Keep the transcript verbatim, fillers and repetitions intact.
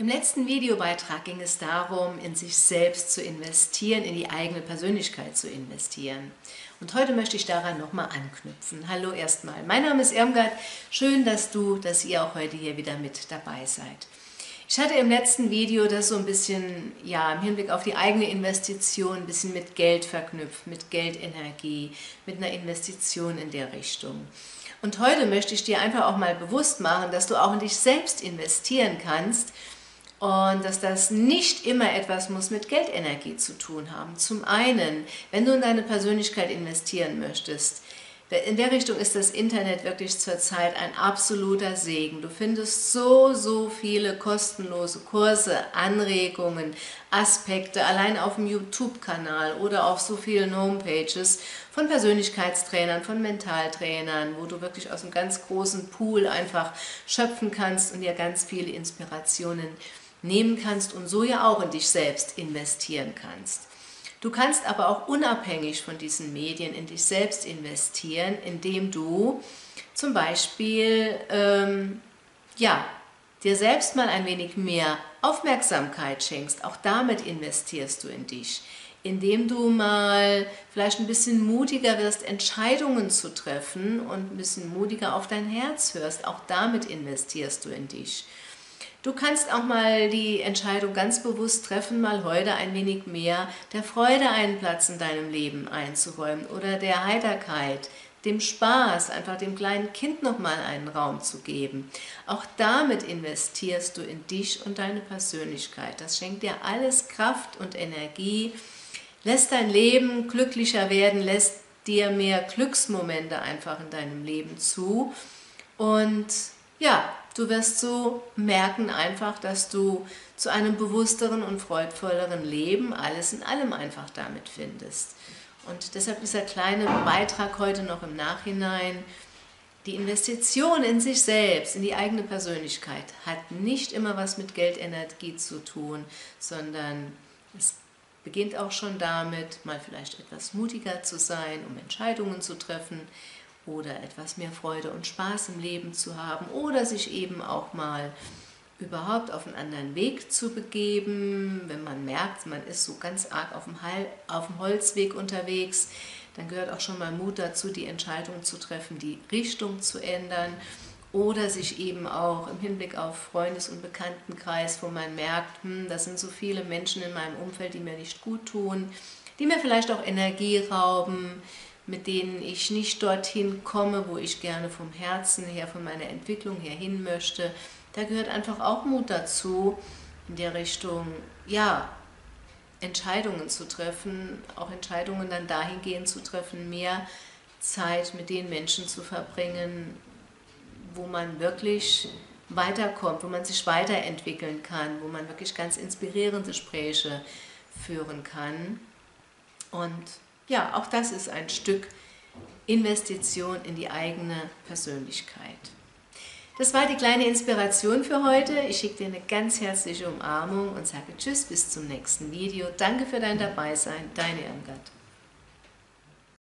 Im letzten Videobeitrag ging es darum, in sich selbst zu investieren, in die eigene Persönlichkeit zu investieren. Und heute möchte ich daran nochmal anknüpfen. Hallo erstmal, mein Name ist Irmgard, schön, dass du, dass ihr auch heute hier wieder mit dabei seid. Ich hatte im letzten Video das so ein bisschen, ja, im Hinblick auf die eigene Investition ein bisschen mit Geld verknüpft, mit Geldenergie, mit einer Investition in der Richtung. Und heute möchte ich dir einfach auch mal bewusst machen, dass du auch in dich selbst investieren kannst, und dass das nicht immer etwas muss mit Geldenergie zu tun haben. Zum einen, wenn du in deine Persönlichkeit investieren möchtest, in der Richtung ist das Internet wirklich zurzeit ein absoluter Segen. Du findest so, so viele kostenlose Kurse, Anregungen, Aspekte, allein auf dem YouTube-Kanal oder auf so vielen Homepages von Persönlichkeitstrainern, von Mentaltrainern, wo du wirklich aus einem ganz großen Pool einfach schöpfen kannst und dir ganz viele Inspirationen nehmen kannst und so ja auch in dich selbst investieren kannst. Du kannst aber auch unabhängig von diesen Medien in dich selbst investieren, indem du zum Beispiel ähm, ja, dir selbst mal ein wenig mehr Aufmerksamkeit schenkst. Auch damit investierst du in dich, indem du mal vielleicht ein bisschen mutiger wirst, Entscheidungen zu treffen und ein bisschen mutiger auf dein Herz hörst. Auch damit investierst du in dich. Du kannst auch mal die Entscheidung ganz bewusst treffen, mal heute ein wenig mehr der Freude einen Platz in deinem Leben einzuräumen oder der Heiterkeit, dem Spaß, einfach dem kleinen Kind nochmal einen Raum zu geben. Auch damit investierst du in dich und deine Persönlichkeit. Das schenkt dir alles Kraft und Energie, lässt dein Leben glücklicher werden, lässt dir mehr Glücksmomente einfach in deinem Leben zu und ja, du wirst so merken einfach, dass du zu einem bewussteren und freudvolleren Leben alles in allem einfach damit findest. Und deshalb dieser kleine Beitrag heute noch im Nachhinein. Die Investition in sich selbst, in die eigene Persönlichkeit, hat nicht immer was mit Geldenergie zu tun, sondern es beginnt auch schon damit, mal vielleicht etwas mutiger zu sein, um Entscheidungen zu treffen, oder etwas mehr Freude und Spaß im Leben zu haben oder sich eben auch mal überhaupt auf einen anderen Weg zu begeben. Wenn man merkt, man ist so ganz arg auf dem, Hal- auf dem Holzweg unterwegs, dann gehört auch schon mal Mut dazu, die Entscheidung zu treffen, die Richtung zu ändern oder sich eben auch im Hinblick auf Freundes- und Bekanntenkreis, wo man merkt, hm, das sind so viele Menschen in meinem Umfeld, die mir nicht gut tun, die mir vielleicht auch Energie rauben, mit denen ich nicht dorthin komme, wo ich gerne vom Herzen her, von meiner Entwicklung her hin möchte. Da gehört einfach auch Mut dazu, in der Richtung, ja, Entscheidungen zu treffen, auch Entscheidungen dann dahingehend zu treffen, mehr Zeit mit den Menschen zu verbringen, wo man wirklich weiterkommt, wo man sich weiterentwickeln kann, wo man wirklich ganz inspirierende Gespräche führen kann. Und ja, auch das ist ein Stück Investition in die eigene Persönlichkeit. Das war die kleine Inspiration für heute. Ich schicke dir eine ganz herzliche Umarmung und sage Tschüss, bis zum nächsten Video. Danke für dein Dabeisein, deine Irmgard.